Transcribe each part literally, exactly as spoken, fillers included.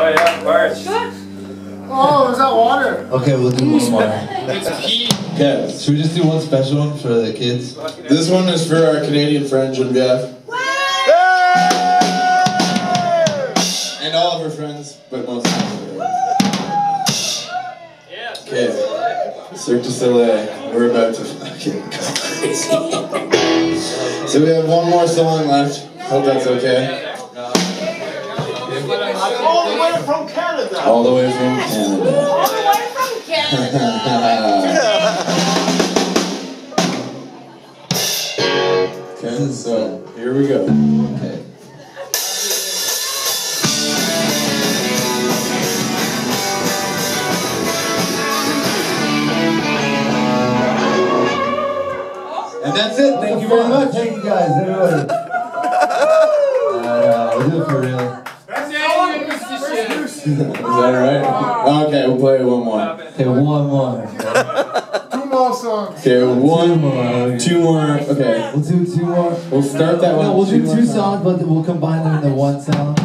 Oh yeah, words. Oh, is that water? Okay, we'll do one more. It's pee. Yeah, should we just do one special one for the kids? This one is for our Canadian friend Jim Biaf. And all of her friends, but most of her friends. Yeah. Okay. Cirque du Soleil. We're about to fucking go crazy. So we have one more song left. Hope that's okay. All the way from Canada. All the way from Canada. All the way from Canada. Okay, so here we go. Okay. And that's it. Thank you very much. Thank you guys, everybody. uh, we do it for real. That's it. Is that alright? Okay, we'll play one more. Okay, one more. Two more songs. Okay, one more. Two more. Okay. We'll do two more. We'll start that one. No, we'll do two songs, but we'll combine them into one sound.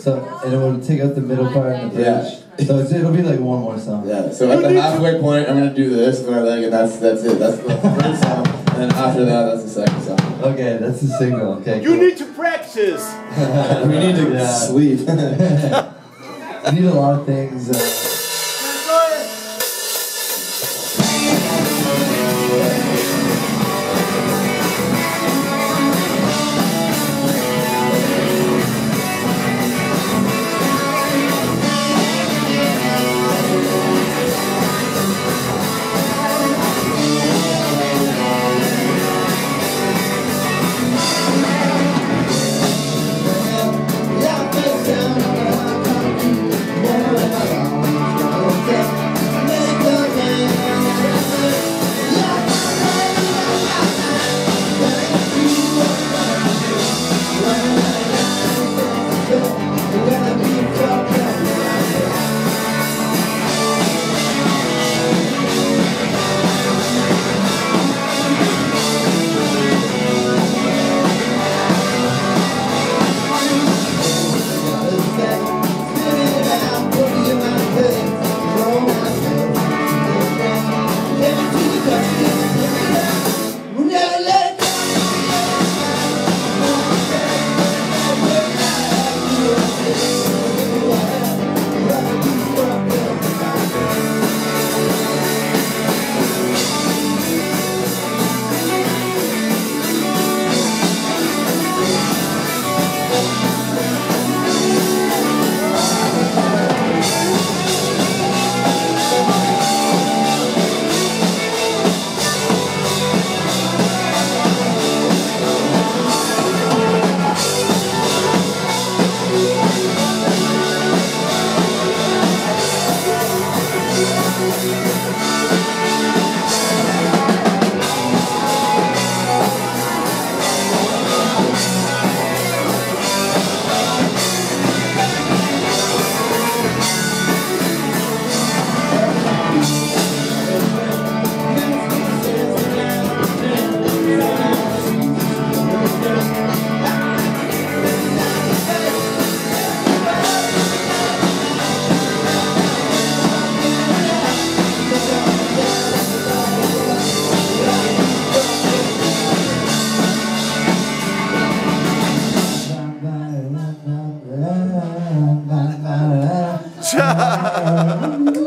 So and it will take out the middle part and the bridge. Yeah. So it's, it'll be like one more song. Yeah. So at the halfway point, I'm gonna do this and I think, and that's that's it. That's the first song. And after that, that's the second song. Okay, that's the signal. Okay. You cool. need to practice. We need to yeah. sleep. We need a lot of things. Uh... Ha ha ha ha.